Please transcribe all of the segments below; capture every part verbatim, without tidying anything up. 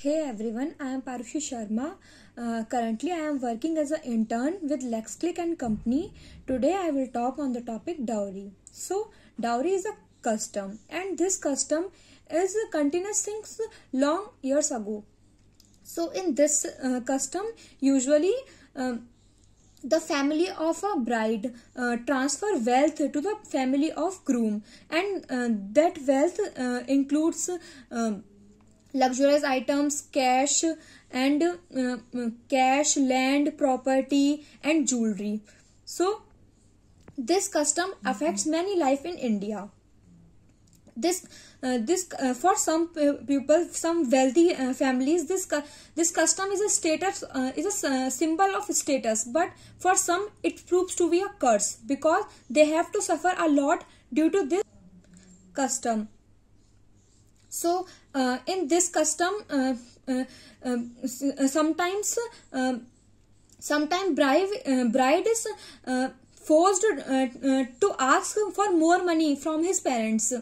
Hey everyone, I am Parushi Sharma. Uh, currently, I am working as an intern with LexCliq and company. Today, I will talk on the topic dowry. So, dowry is a custom, and this custom is a continuous since long years ago. So, in this uh, custom, usually um, the family of a bride uh, transfer wealth to the family of groom, and uh, that wealth uh, includes. Uh, luxurious items, cash and uh, cash, land, property and jewelry. So this custom affects many life in India. This uh, this uh, for some people, some wealthy uh, families, this this custom is a status uh, is a symbol of status. But for some, it proves to be a curse because they have to suffer a lot due to this custom. So uh, in this custom, uh, uh, uh, sometimes uh, sometimes bride uh, bride is uh, forced uh, uh, to ask for more money from his parents.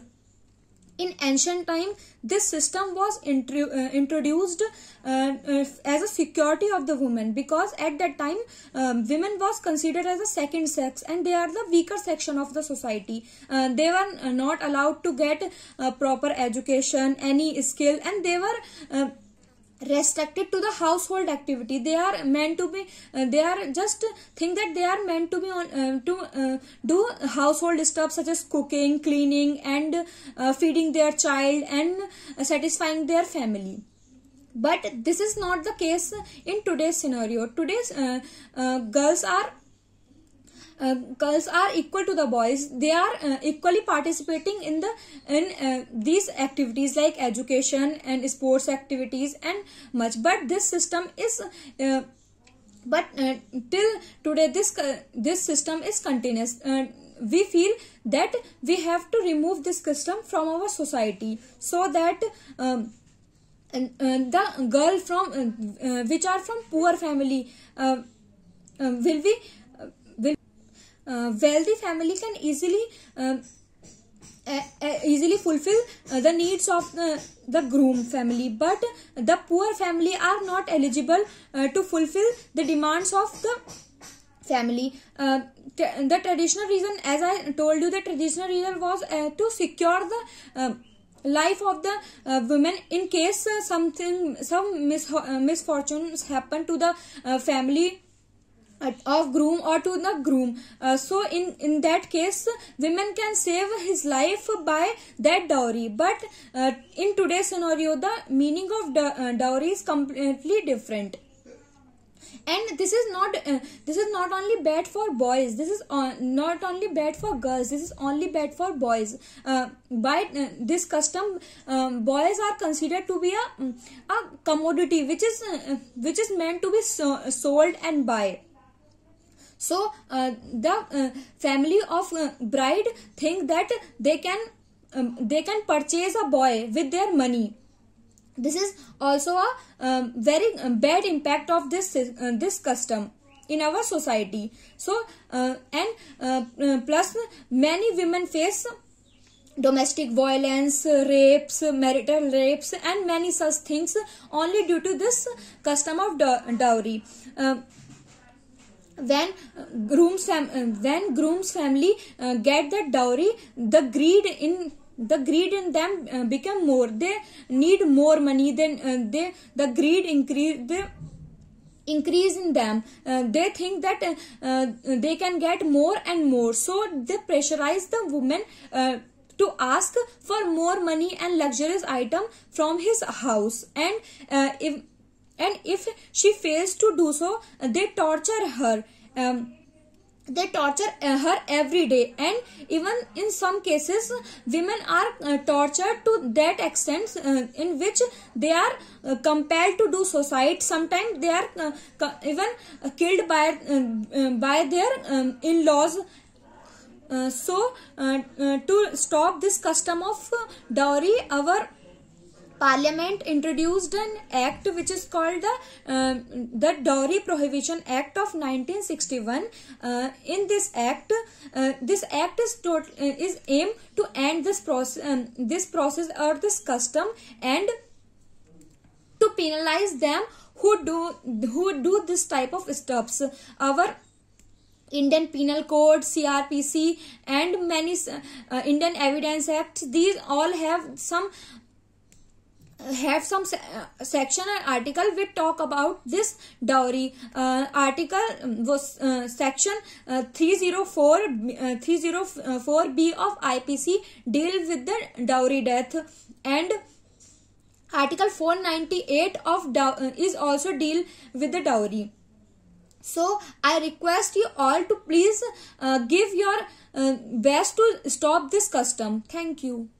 In ancient time, this system was intru- uh, introduced uh, uh, as a security of the woman, because at that time uh, women was considered as a second sex and they are the weaker section of the society. Uh, they were not allowed to get uh, proper education, any skill, and they were uh, restricted to the household activity. They are meant to be uh, they are just think that they are meant to be on uh, to uh, do household stuff such as cooking, cleaning and uh, feeding their child and uh, satisfying their family. But this is not the case in today's scenario. Today's uh, uh, girls are Uh, girls are equal to the boys. They are uh, equally participating in the in uh, these activities like education and sports activities and much. But this system is uh, but uh, till today this uh, this system is continuous. Uh, we feel that we have to remove this system from our society so that um, and, and the girl from uh, uh, which are from poor family uh, uh, will be Uh, wealthy family can easily uh, uh, uh, easily fulfill uh, the needs of uh, the groom family, but the poor family are not eligible uh, to fulfill the demands of the family. Uh, the traditional reason, as I told you, the traditional reason was uh, to secure the uh, life of the uh, women in case uh, something some mis uh, misfortunes happen to the uh, family of groom or to the groom. Uh, so in in that case, women can save his life by that dowry. But uh, in today's scenario, the meaning of dowry is completely different. And this is not uh, this is not only bad for boys. This is on, not only bad for girls. This is only bad for boys. Uh, by uh, this custom, um, boys are considered to be a a commodity which is uh, which is meant to be so, sold and buy. So uh, the uh, family of uh, bride think that they can um, they can purchase a boy with their money. This is also a um, very bad impact of this uh, this custom in our society. So uh, and uh, plus many women face domestic violence, rapes, marital rapes, and many such things only due to this custom of dowry. Uh, When groom's when groom's family uh, get that dowry, the greed in the greed in them uh, become more. They need more money. Then uh, they the greed increase they increase in them. Uh, they think that uh, uh, they can get more and more. So they pressurize the woman uh, to ask for more money and luxurious item from his house. And uh, if And if she fails to do so, they torture her. Um, they torture her every day, and even in some cases, women are uh, tortured to that extent uh, in which they are uh, compelled to do suicide. Sometimes they are uh, even killed by uh, by their um, in-laws. Uh, so, uh, uh, to stop this custom of dowry, our Parliament introduced an act which is called the uh, the Dowry Prohibition Act of nineteen sixty-one. Uh, in this act, uh, this act is tot is aimed to end this process, um, this process or this custom, and to penalize them who do who do this type of stuffs. Our Indian Penal Code, C R P C, and many uh, Indian Evidence Act, these all have some have some uh, section and article which talk about this dowry. Uh, article was uh, section uh, three oh four B of I P C deal with the dowry death, and article four ninety-eight of dowry is also deal with the dowry. So I request you all to please uh, give your uh, best to stop this custom. Thank you.